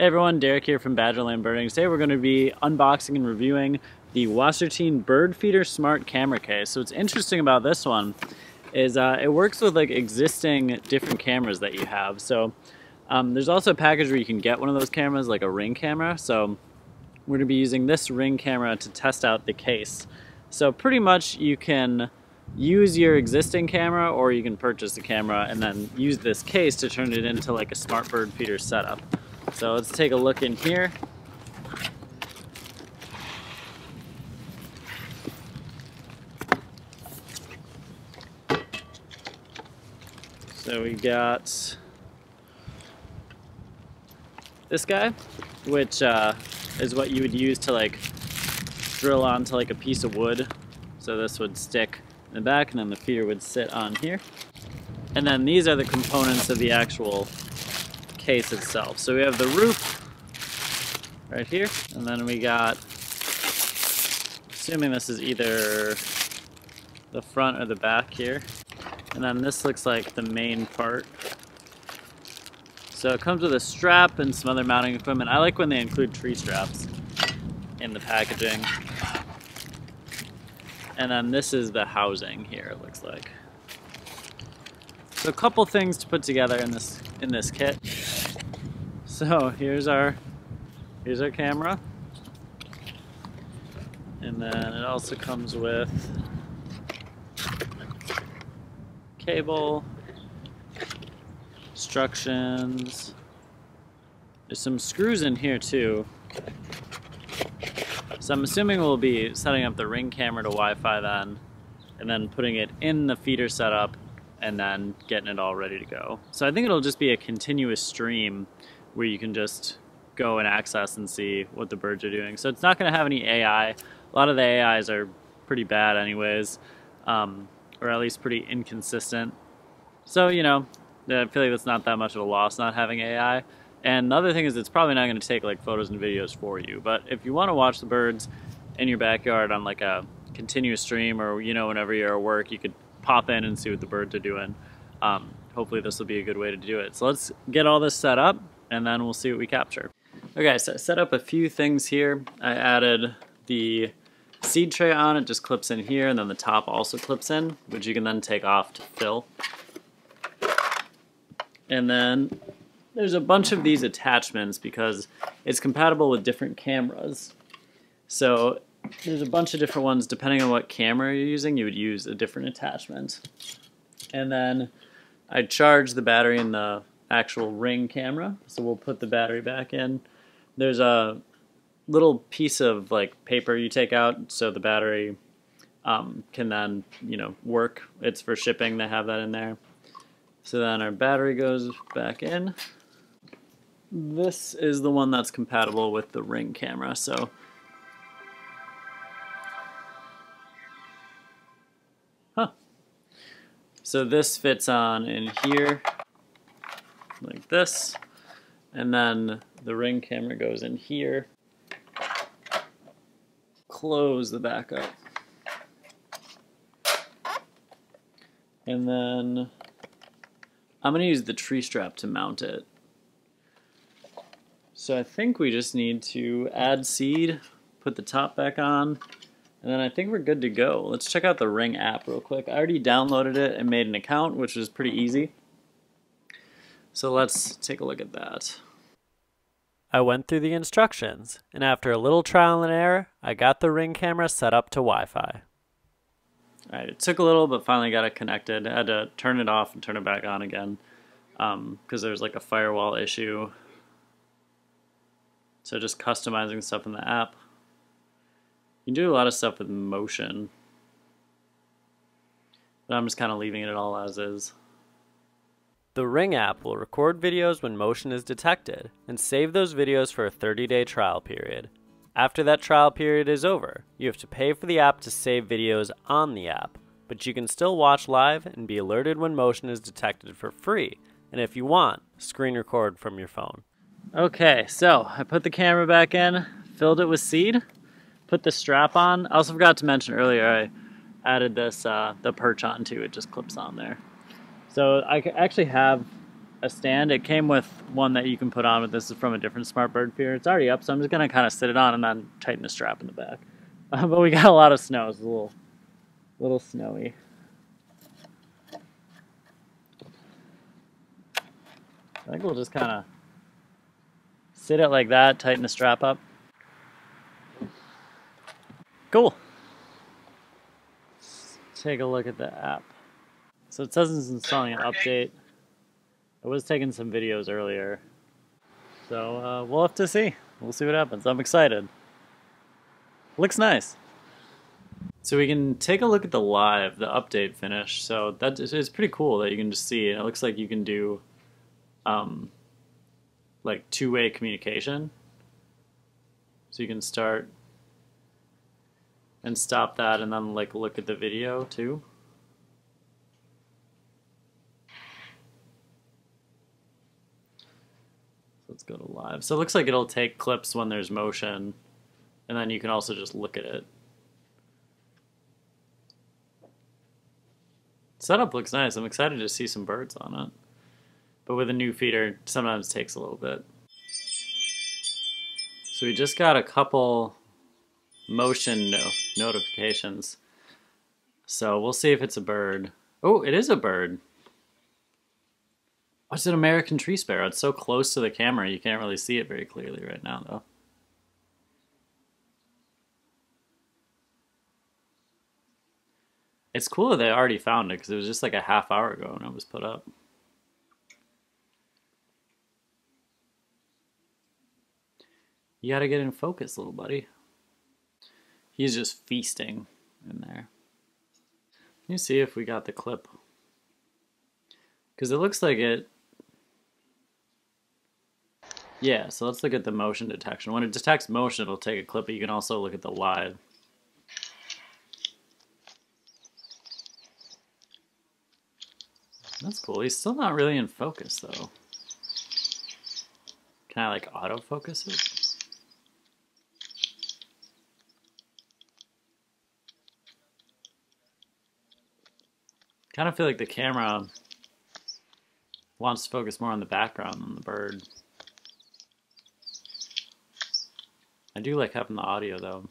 Hey everyone, Derek here from Badgerland Birding. Today we're going to be unboxing and reviewing the Wasserstein Bird Feeder Smart Camera Case. So what's interesting about this one is it works with like existing different cameras that you have. So there's also a package where you can get one of those cameras, like a Ring camera. So we're going to be using this Ring camera to test out the case. So pretty much you can use your existing camera or you can purchase the camera and then use this case to turn it into like a smart bird feeder setup. So let's take a look in here. So we got this guy, which is what you would use to like drill onto like a piece of wood. So this would stick in the back and then the feeder would sit on here. And then these are the components of the actual case itself. So we have the roof right here, and then we got, assuming this is either the front or the back here, and then this looks like the main part. So it comes with a strap and some other mounting equipment. I like when they include tree straps in the packaging. And then this is the housing here, it looks like. So a couple things to put together in this kit. So here's our camera, and then it also comes with cable, instructions. There's some screws in here too. So I'm assuming we'll be setting up the Ring camera to Wi-Fi then, and then putting it in the feeder setup, and then getting it all ready to go. So I think it'll just be a continuous stream where you can just go and access and see what the birds are doing. So it's not gonna have any AI. A lot of the AIs are pretty bad anyways, or at least pretty inconsistent. So, you know, I feel like that's not that much of a loss not having AI. And the other thing is it's probably not gonna take like photos and videos for you, but if you wanna watch the birds in your backyard on like a continuous stream, or you know, whenever you're at work, you could pop in and see what the birds are doing. Hopefully this will be a good way to do it. So let's get all this set up and then we'll see what we capture. Okay, so I set up a few things here. I added the seed tray on, it just clips in here, and then the top also clips in, which you can then take off to fill. And then there's a bunch of these attachments because it's compatible with different cameras. So there's a bunch of different ones. Depending on what camera you're using, you would use a different attachment. And then I charge the battery in the actual Ring camera, so we'll put the battery back in. There's a little piece of like paper you take out so the battery can then, you know, work. It's for shipping, they have that in there. So then our battery goes back in. This is the one that's compatible with the Ring camera, so so this fits on in here, like this, and then the Ring camera goes in here. Close the back up. And then I'm gonna use the tree strap to mount it. So I think we just need to add seed, put the top back on, and then I think we're good to go. Let's check out the Ring app real quick. I already downloaded it and made an account, which was pretty easy. So let's take a look at that. I went through the instructions, and after a little trial and error, I got the Ring camera set up to Wi-Fi. All right, it took a little, but finally got it connected. I had to turn it off and turn it back on again because there's like a firewall issue. So just customizing stuff in the app. You can do a lot of stuff with motion, but I'm just kind of leaving it all as is. The Ring app will record videos when motion is detected and save those videos for a 30-day trial period. After that trial period is over, you have to pay for the app to save videos on the app, but you can still watch live and be alerted when motion is detected for free, and if you want, screen record from your phone. Okay, so I put the camera back in, filled it with seed, put the strap on. I also forgot to mention earlier, I added this, the perch on too. It just clips on there. So I actually have a stand. It came with one that you can put on, but this is from a different Smart Bird Feeder. It's already up, so I'm just going to kind of sit it on and then tighten the strap in the back. But we got a lot of snow. It's a little snowy. I think we'll just kind of sit it like that, tighten the strap up. Cool. Let's take a look at the app. So it says it's installing an update. I was taking some videos earlier. So we'll have to see. We'll see what happens. I'm excited. Looks nice. So we can take a look at the live, the update finish. So that is pretty cool that you can just see. It looks like you can do like two-way communication, so you can start and stop that and then like look at the video too. So let's go to live. So it looks like it'll take clips when there's motion, and then you can also just look at it. Setup looks nice. I'm excited to see some birds on it. But with a new feeder, sometimes it takes a little bit. So we just got a couple motion notifications. So we'll see if it's a bird. Oh, it is a bird. Oh, it's an American tree sparrow. It's so close to the camera, you can't really see it very clearly right now, though. It's cool that they already found it, because it was just like a half hour ago when it was put up. You gotta get in focus, little buddy. He's just feasting in there. Let me see if we got the clip. Because it looks like it... Yeah, so let's look at the motion detection. When it detects motion, it'll take a clip, but you can also look at the live. That's cool. He's still not really in focus, though. Can I, like, autofocus it? I kind of feel like the camera wants to focus more on the background than the bird. I do like having the audio though.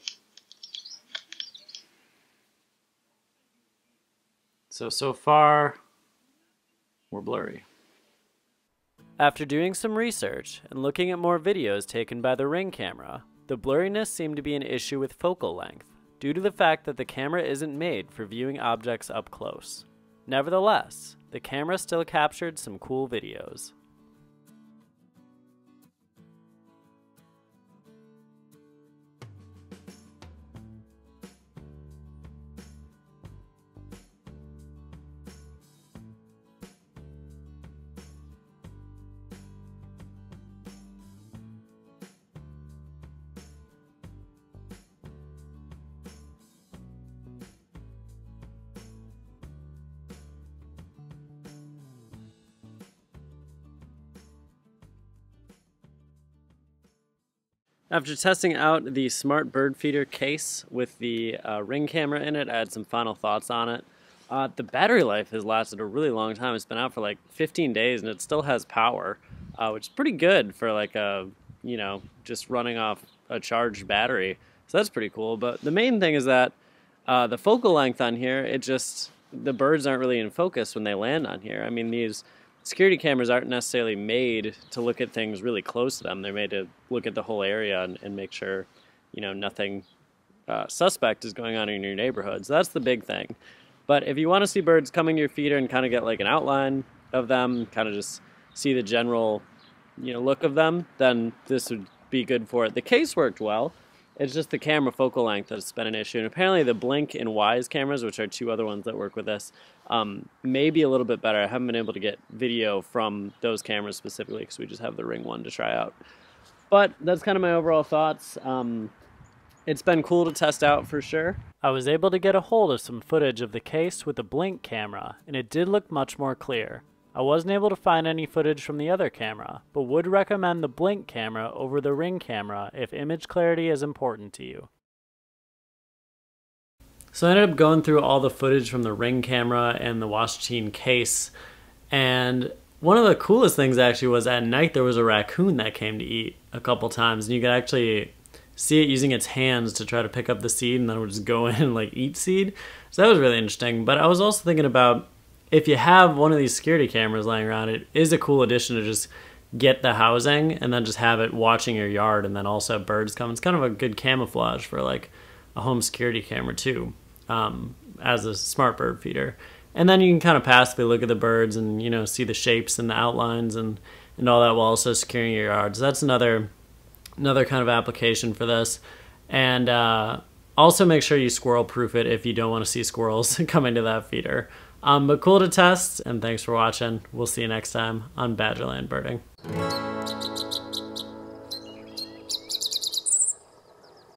So far, we're blurry. After doing some research and looking at more videos taken by the Ring camera, the blurriness seemed to be an issue with focal length due to the fact that the camera isn't made for viewing objects up close. Nevertheless, the camera still captured some cool videos. After testing out the Smart Bird Feeder case with the Ring camera in it, I had some final thoughts on it. The battery life has lasted a really long time. It's been out for like 15 days and it still has power, which is pretty good for like a, you know, just running off a charged battery. So that's pretty cool. But the main thing is that the focal length on here, it just, the birds aren't really in focus when they land on here. I mean, these security cameras aren't necessarily made to look at things really close to them. They're made to look at the whole area and make sure, you know, nothing suspect is going on in your neighborhood. So that's the big thing. But if you want to see birds coming to your feeder and kind of get like an outline of them, kind of just see the general, you know, look of them, then this would be good for it. The case worked well. It's just the camera focal length that's been an issue. And apparently the Blink and Wyze cameras, which are two other ones that work with this, may be a little bit better. I haven't been able to get video from those cameras specifically because we just have the Ring one to try out. But that's kind of my overall thoughts. It's been cool to test out for sure. I was able to get a hold of some footage of the case with the Blink camera, and it did look much more clear. I wasn't able to find any footage from the other camera, but would recommend the Blink camera over the Ring camera if image clarity is important to you. So I ended up going through all the footage from the Ring camera and the Wasserstein case, and One of the coolest things actually was at night there was a raccoon that came to eat a couple times, and you could actually see it using its hands to try to pick up the seed, and then it would just go in and like eat seed. So that was really interesting. But I was also thinking about, if you have one of these security cameras laying around, it is a cool addition to just get the housing and then just have it watching your yard, and then also birds come. It's kind of a good camouflage for like a home security camera too, as a smart bird feeder. And then you can kind of passively look at the birds and, you know, see the shapes and the outlines and all that, while also securing your yard. So that's another kind of application for this. And also make sure you squirrel proof it if you don't want to see squirrels come into that feeder. But cool to test, and thanks for watching. We'll see you next time on Badgerland Birding.